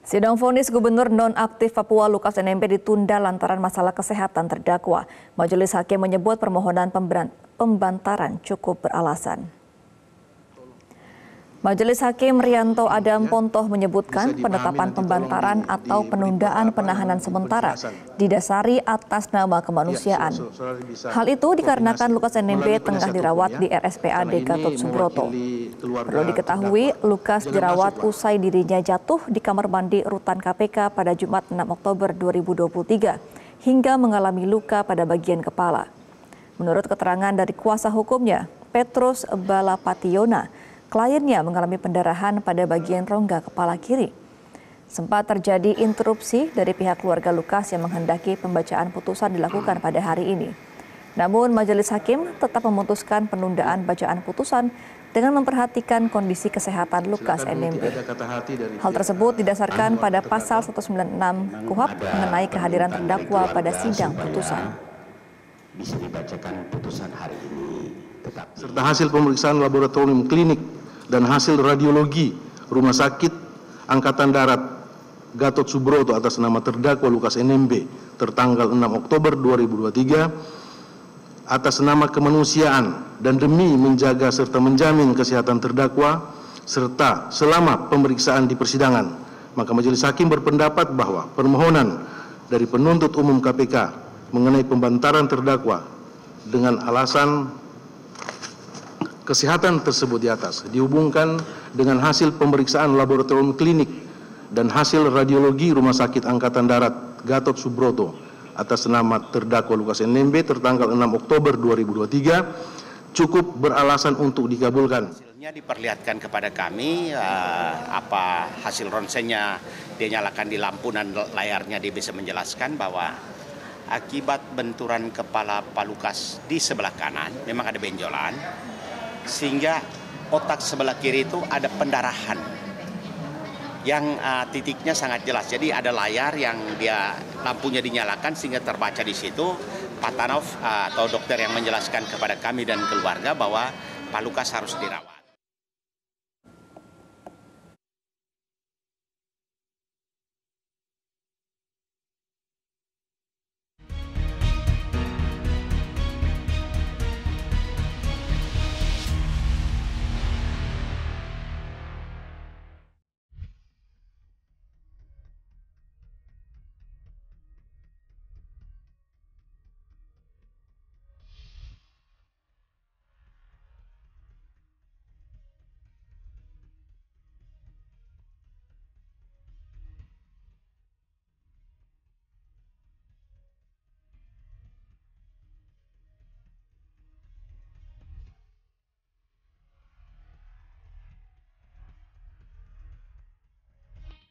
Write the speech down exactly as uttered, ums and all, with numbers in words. Sidang vonis Gubernur nonaktif Papua Lukas Enembe ditunda lantaran masalah kesehatan terdakwa. Majelis hakim menyebut permohonan pembantaran cukup beralasan. Majelis hakim Meryanto Adam Ponto menyebutkan penetapan pembantaran atau penundaan penahanan sementara didasari atas nama kemanusiaan. Hal itu dikarenakan Lukas Enembe tengah dirawat di R S P A D Gatot Subroto. Perlu diketahui, Lukas dirawat usai dirinya jatuh di kamar mandi rutan K P K pada Jumat enam Oktober dua ribu dua puluh tiga hingga mengalami luka pada bagian kepala. Menurut keterangan dari kuasa hukumnya, Petrus Balapationa, kliennya mengalami pendarahan pada bagian rongga kepala kiri. Sempat terjadi interupsi dari pihak keluarga Lukas yang menghendaki pembacaan putusan dilakukan pada hari ini. Namun majelis hakim tetap memutuskan penundaan bacaan putusan dengan memperhatikan kondisi kesehatan Lukas Enembe. Hal tersebut didasarkan pada pasal seratus sembilan puluh enam Kuhap mengenai kehadiran terdakwa pada sidang putusan. Bisa dibacakan putusan hari ini, tetap serta hasil pemeriksaan laboratorium klinik dan hasil radiologi Rumah Sakit Angkatan Darat Gatot Subroto atas nama terdakwa Lukas Enembe tertanggal enam Oktober dua ribu dua puluh tiga atas nama kemanusiaan dan demi menjaga serta menjamin kesehatan terdakwa serta selama pemeriksaan di persidangan, maka majelis hakim berpendapat bahwa permohonan dari penuntut umum K P K mengenai pembantaran terdakwa dengan alasan kesehatan tersebut di atas dihubungkan dengan hasil pemeriksaan laboratorium klinik dan hasil radiologi Rumah Sakit Angkatan Darat Gatot Subroto atas nama terdakwa Lukas Enembe tertanggal enam Oktober dua ribu dua puluh tiga cukup beralasan untuk dikabulkan. Hasilnya diperlihatkan kepada kami, uh, apa hasil ronsennya dia nyalakan di lampu dan layarnya dia bisa menjelaskan bahwa akibat benturan kepala Pak Lukas di sebelah kanan memang ada benjolan, sehingga otak sebelah kiri itu ada pendarahan yang uh, titiknya sangat jelas. Jadi ada layar yang dia lampunya dinyalakan sehingga terbaca di situ. Pak Tanov uh, atau dokter yang menjelaskan kepada kami dan keluarga bahwa Pak Lukas harus dirawat.